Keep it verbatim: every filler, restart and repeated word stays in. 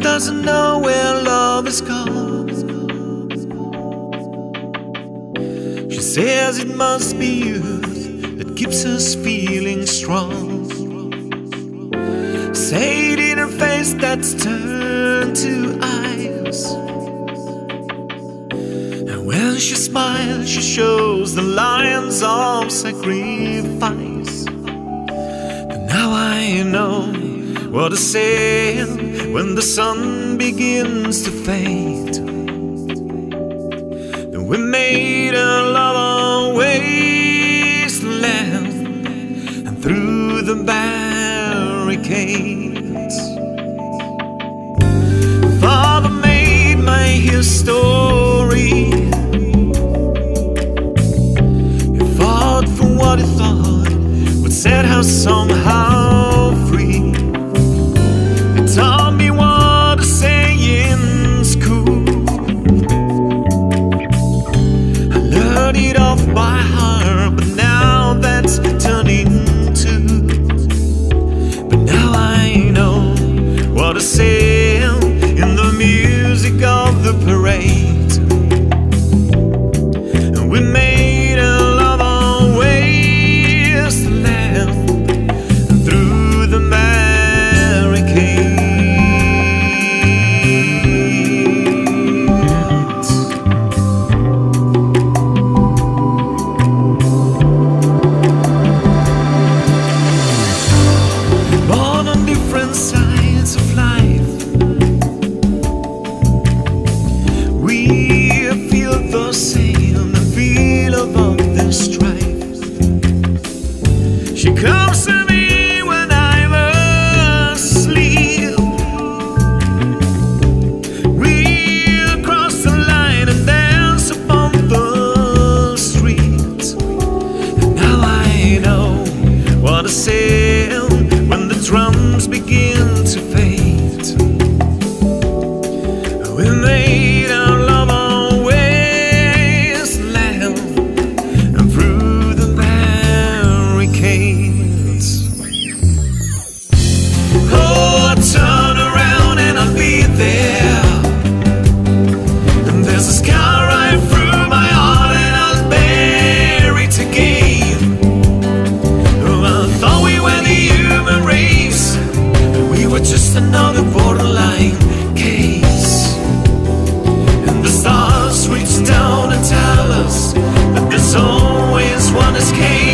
doesn't know where love is gone. She says it must be youth that keeps us feeling strong. Say it in her face that's turned to ice. And when she smiles, she shows the lines of sacrifice. And now I know what to say when the sun begins to fade. And we made a love a wasteland, and through the barricades. Father made my history. He fought for what he thought would set her somehow free. Taught me what to say in school. I learned it off by heart, but now that's turning to. But now I know what to say in the music of the parade. And we made a love on wasteland, and through the barricades. She comes to me when I'm asleep. We'll cross the line and dance upon the street. And now I know what to say when the drums begin to fade. We made our love on wasteland, and through the barricades. Another borderline case. And the stars reach down and tell us that there's always one escape.